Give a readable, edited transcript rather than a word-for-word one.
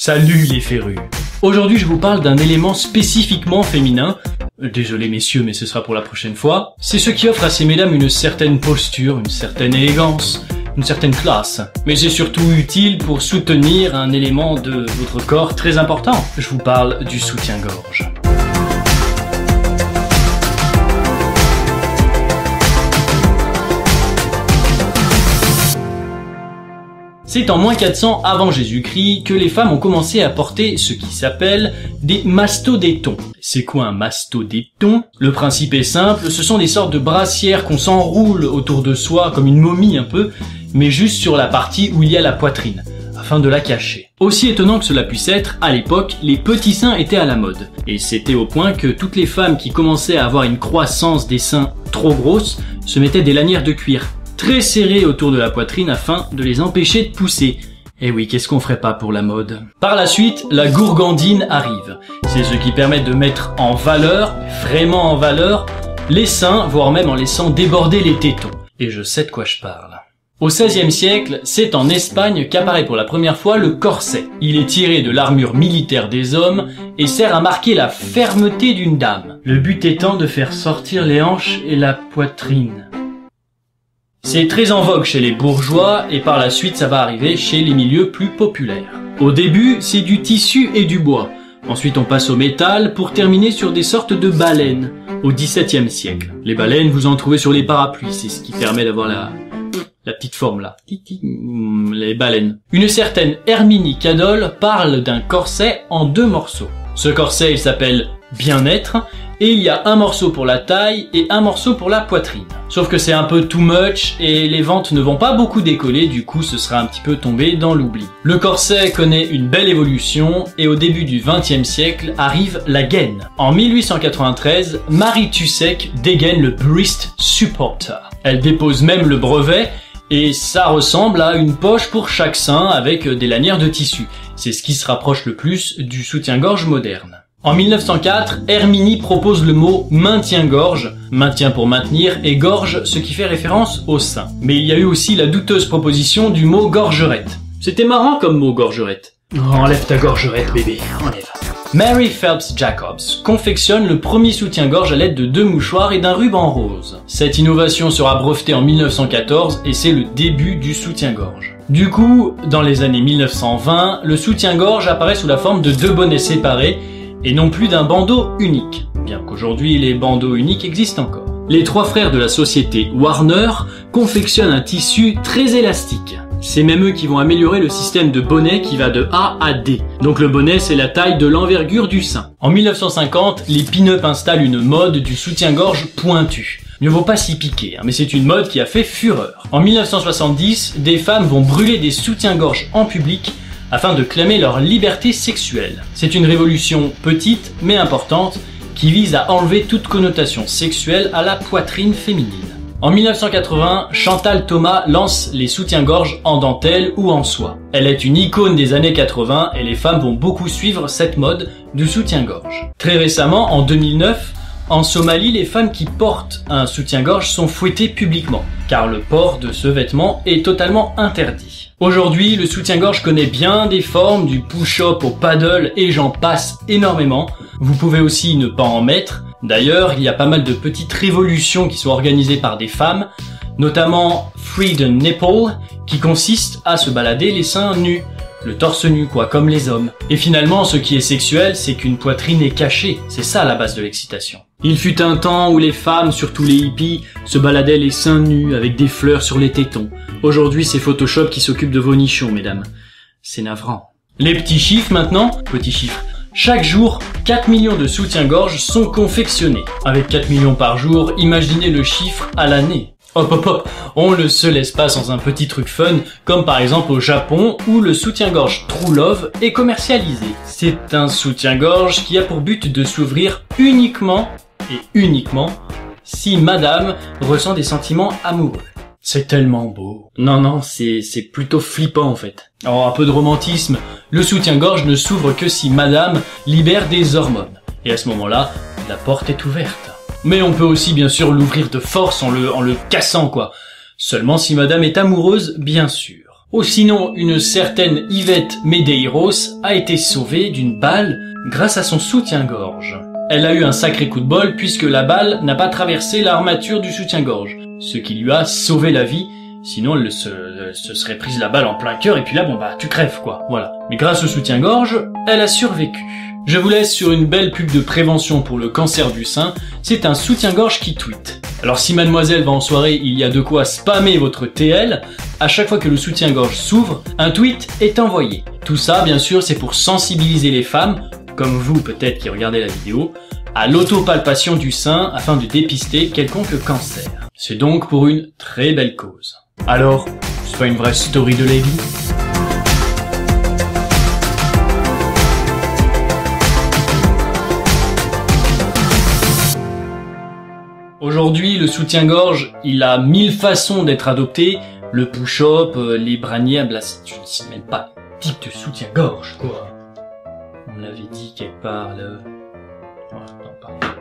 Salut les férus. Aujourd'hui je vous parle d'un élément spécifiquement féminin, désolé messieurs mais ce sera pour la prochaine fois, c'est ce qui offre à ces mesdames une certaine posture, une certaine élégance, une certaine classe. Mais c'est surtout utile pour soutenir un élément de votre corps très important. Je vous parle du soutien-gorge. C'est en moins 400 avant Jésus-Christ que les femmes ont commencé à porter ce qui s'appelle des mastodétons. C'est quoi un mastodéton? Le principe est simple, ce sont des sortes de brassières qu'on s'enroule autour de soi, comme une momie un peu, mais juste sur la partie où il y a la poitrine, afin de la cacher. Aussi étonnant que cela puisse être, à l'époque, les petits seins étaient à la mode. Et c'était au point que toutes les femmes qui commençaient à avoir une croissance des seins trop grosse se mettaient des lanières de cuir très serrés autour de la poitrine afin de les empêcher de pousser. Eh oui, qu'est-ce qu'on ferait pas pour la mode? Par la suite, la gourgandine arrive. C'est ce qui permet de mettre en valeur, vraiment en valeur, les seins, voire même en laissant déborder les tétons. Et je sais de quoi je parle. Au XVIe siècle, c'est en Espagne qu'apparaît pour la première fois le corset. Il est tiré de l'armure militaire des hommes et sert à marquer la fermeté d'une dame. Le but étant de faire sortir les hanches et la poitrine. C'est très en vogue chez les bourgeois et par la suite ça va arriver chez les milieux plus populaires. Au début, c'est du tissu et du bois. Ensuite, on passe au métal pour terminer sur des sortes de baleines au XVIIe siècle. Les baleines, vous en trouvez sur les parapluies, c'est ce qui permet d'avoir la petite forme là. Les baleines. Une certaine Herminie Cadolle parle d'un corset en deux morceaux. Ce corset, il s'appelle bien-être et il y a un morceau pour la taille et un morceau pour la poitrine. Sauf que c'est un peu too much et les ventes ne vont pas beaucoup décoller, du coup ce sera un petit peu tombé dans l'oubli. Le corset connaît une belle évolution et au début du XXe siècle arrive la gaine. En 1893, Marie Tussek dégaine le Breast Supporter. Elle dépose même le brevet et ça ressemble à une poche pour chaque sein avec des lanières de tissu. C'est ce qui se rapproche le plus du soutien-gorge moderne. En 1904, Herminie propose le mot maintien-gorge, maintien pour maintenir et gorge ce qui fait référence au sein. Mais il y a eu aussi la douteuse proposition du mot gorgerette. C'était marrant comme mot gorgerette. Oh, enlève ta gorgerette bébé, enlève. Mary Phelps Jacobs confectionne le premier soutien-gorge à l'aide de deux mouchoirs et d'un ruban rose. Cette innovation sera brevetée en 1914 et c'est le début du soutien-gorge. Du coup, dans les années 1920, le soutien-gorge apparaît sous la forme de deux bonnets séparés et non plus d'un bandeau unique, bien qu'aujourd'hui les bandeaux uniques existent encore. Les trois frères de la société Warner confectionnent un tissu très élastique. C'est même eux qui vont améliorer le système de bonnet qui va de A à D. Donc le bonnet, c'est la taille de l'envergure du sein. En 1950, les pin-up installent une mode du soutien-gorge pointu. Mieux vaut pas s'y piquer, hein, mais c'est une mode qui a fait fureur. En 1970, des femmes vont brûler des soutiens-gorge en public afin de clamer leur liberté sexuelle. C'est une révolution petite mais importante qui vise à enlever toute connotation sexuelle à la poitrine féminine. En 1980, Chantal Thomas lance les soutiens-gorge en dentelle ou en soie. Elle est une icône des années 80 et les femmes vont beaucoup suivre cette mode du soutien-gorge. Très récemment, en 2009, en Somalie, les femmes qui portent un soutien-gorge sont fouettées publiquement, car le port de ce vêtement est totalement interdit. Aujourd'hui, le soutien-gorge connaît bien des formes, du push-up au paddle et j'en passe énormément. Vous pouvez aussi ne pas en mettre. D'ailleurs, il y a pas mal de petites révolutions qui sont organisées par des femmes, notamment Freedom Nipple, qui consiste à se balader les seins nus. Le torse nu quoi, comme les hommes. Et finalement, ce qui est sexuel, c'est qu'une poitrine est cachée. C'est ça la base de l'excitation. Il fut un temps où les femmes, surtout les hippies, se baladaient les seins nus avec des fleurs sur les tétons. Aujourd'hui, c'est Photoshop qui s'occupe de vos nichons, mesdames. C'est navrant. Les petits chiffres maintenant. Petits chiffres. Chaque jour, 4 millions de soutiens-gorge sont confectionnés. Avec 4 millions par jour, imaginez le chiffre à l'année. Hop hop hop, on ne se laisse pas sans un petit truc fun, comme par exemple au Japon où le soutien-gorge True Love est commercialisé. C'est un soutien-gorge qui a pour but de s'ouvrir uniquement, et uniquement, si madame ressent des sentiments amoureux. C'est tellement beau. Non non, c'est plutôt flippant en fait. Oh, un peu de romantisme, le soutien-gorge ne s'ouvre que si madame libère des hormones. Et à ce moment-là, la porte est ouverte. Mais on peut aussi bien sûr l'ouvrir de force en le cassant quoi. Seulement si madame est amoureuse, bien sûr. ou sinon une certaine Yvette Medeiros a été sauvée d'une balle grâce à son soutien-gorge. Elle a eu un sacré coup de bol puisque la balle n'a pas traversé l'armature du soutien-gorge, ce qui lui a sauvé la vie, sinon elle se serait prise la balle en plein cœur et puis là bon bah tu crèves quoi, voilà. Mais grâce au soutien-gorge, elle a survécu. Je vous laisse sur une belle pub de prévention pour le cancer du sein, c'est un soutien-gorge qui tweet. Alors si mademoiselle va en soirée, il y a de quoi spammer votre TL, à chaque fois que le soutien-gorge s'ouvre, un tweet est envoyé. Tout ça bien sûr c'est pour sensibiliser les femmes, comme vous peut-être qui regardez la vidéo, à l'autopalpation du sein afin de dépister quelconque cancer. C'est donc pour une très belle cause. Alors, c'est pas une vraie story de lady ? Aujourd'hui, le soutien-gorge, il a 1000 façons d'être adopté, le push-up, les braniables, là, je ne sais même pas, type de soutien-gorge, quoi. On avait dit quelque part, là... Oh, non, pardon.